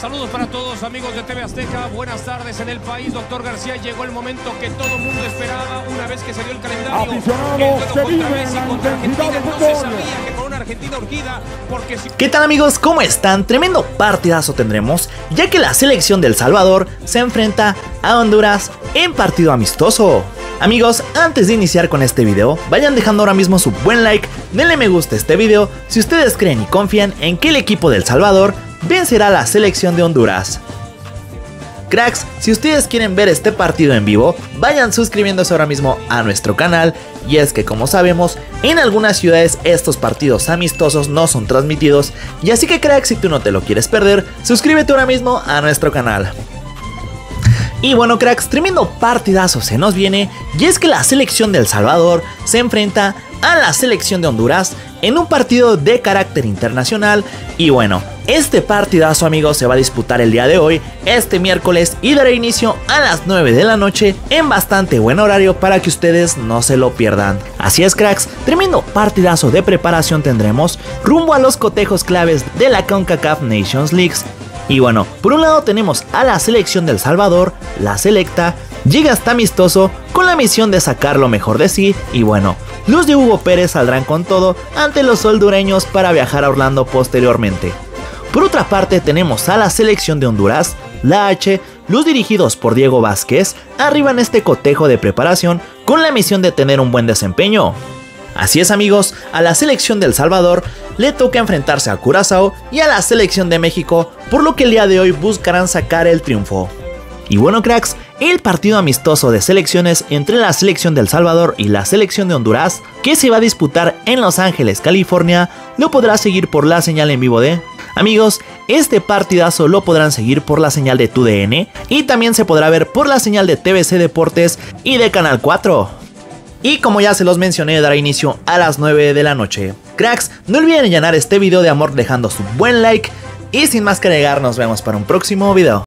Saludos para todos amigos de TV Azteca, buenas tardes en el país. Doctor García, llegó el momento que todo el mundo esperaba una vez que salió el calendario. ¿Qué tal amigos? ¿Cómo están? Tremendo partidazo tendremos, ya que la selección de El Salvador se enfrenta a Honduras en partido amistoso. Amigos, antes de iniciar con este video, vayan dejando ahora mismo su buen like, denle me gusta a este video si ustedes creen y confían en que el equipo de El Salvador vencerá a la selección de Honduras. Cracks, si ustedes quieren ver este partido en vivo, vayan suscribiéndose ahora mismo a nuestro canal, y es que como sabemos, en algunas ciudades estos partidos amistosos no son transmitidos, y así que cracks, si tú no te lo quieres perder, suscríbete ahora mismo a nuestro canal. Y bueno cracks, tremendo partidazo se nos viene, y es que la selección de El Salvador se enfrenta a la selección de Honduras en un partido de carácter internacional. Y bueno, este partidazo amigos se va a disputar el día de hoy, este miércoles, y dará inicio a las 9 de la noche en bastante buen horario para que ustedes no se lo pierdan. Así es cracks, tremendo partidazo de preparación tendremos rumbo a los cotejos claves de la CONCACAF Nations Leagues. Y bueno, por un lado tenemos a la selección de El Salvador, la selecta, llega hasta amistoso con la misión de sacar lo mejor de sí. Y bueno, los de Hugo Pérez saldrán con todo ante los hondureños para viajar a Orlando posteriormente. Por otra parte tenemos a la selección de Honduras, la H, los dirigidos por Diego Vázquez, arriban este cotejo de preparación con la misión de tener un buen desempeño. Así es amigos, a la selección de El Salvador le toca enfrentarse a Curazao y a la selección de México, por lo que el día de hoy buscarán sacar el triunfo. Y bueno cracks, el partido amistoso de selecciones entre la selección de El Salvador y la selección de Honduras, que se va a disputar en Los Ángeles, California, lo podrás seguir por la señal en vivo de... Amigos, este partidazo lo podrán seguir por la señal de TUDN, y también se podrá ver por la señal de TVC Deportes y de Canal 4. Y como ya se los mencioné, dará inicio a las 9 de la noche. Cracks, no olviden llenar este video de amor dejando su buen like. Y sin más que agregar, nos vemos para un próximo video.